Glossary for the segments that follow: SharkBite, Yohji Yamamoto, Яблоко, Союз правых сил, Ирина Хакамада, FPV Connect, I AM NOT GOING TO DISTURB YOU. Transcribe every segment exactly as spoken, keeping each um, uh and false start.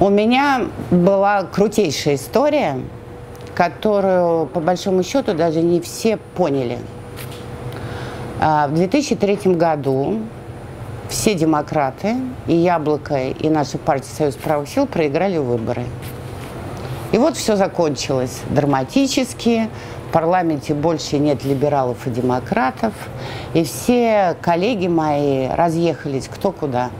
У меня была крутейшая история, которую, по большому счету, даже не все поняли. В две тысячи третьем году все демократы, и «Яблоко», и наша партия «Союз правых сил» проиграли выборы. И вот все закончилось драматически. В парламенте больше нет либералов и демократов. И все коллеги мои разъехались кто куда.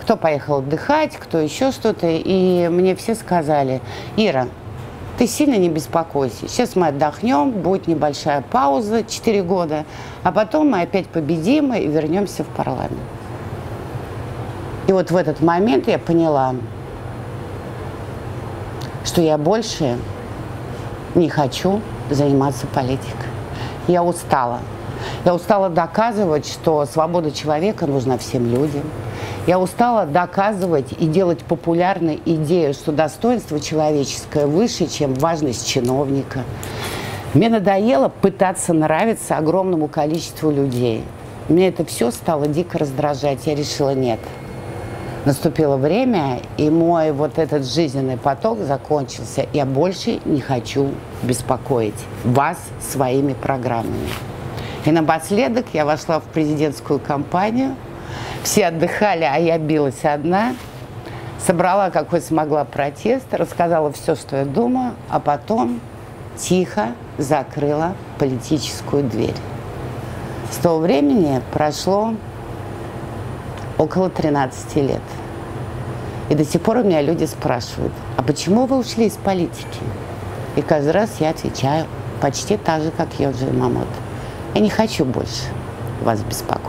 Кто поехал отдыхать, кто еще что-то. И мне все сказали: Ира, ты сильно не беспокойся. Сейчас мы отдохнем, будет небольшая пауза, четыре года. А потом мы опять победим и вернемся в парламент. И вот в этот момент я поняла, что я больше не хочу заниматься политикой. Я устала. Я устала доказывать, что свобода человека нужна всем людям. Я устала доказывать и делать популярной идею, что достоинство человеческое выше, чем важность чиновника. Мне надоело пытаться нравиться огромному количеству людей. Мне это все стало дико раздражать. Я решила: нет. Наступило время, и мой вот этот жизненный поток закончился. Я больше не хочу беспокоить вас своими программами. И напоследок я вошла в президентскую кампанию. Все отдыхали, а я билась одна. Собрала, какой смогла, протест, рассказала все, что я думаю, а потом тихо закрыла политическую дверь. С того времени прошло около тринадцати лет. И до сих пор у меня люди спрашивают: а почему вы ушли из политики? И каждый раз я отвечаю почти так же, как Yohji Yamamoto. Я не хочу больше вас беспокоить.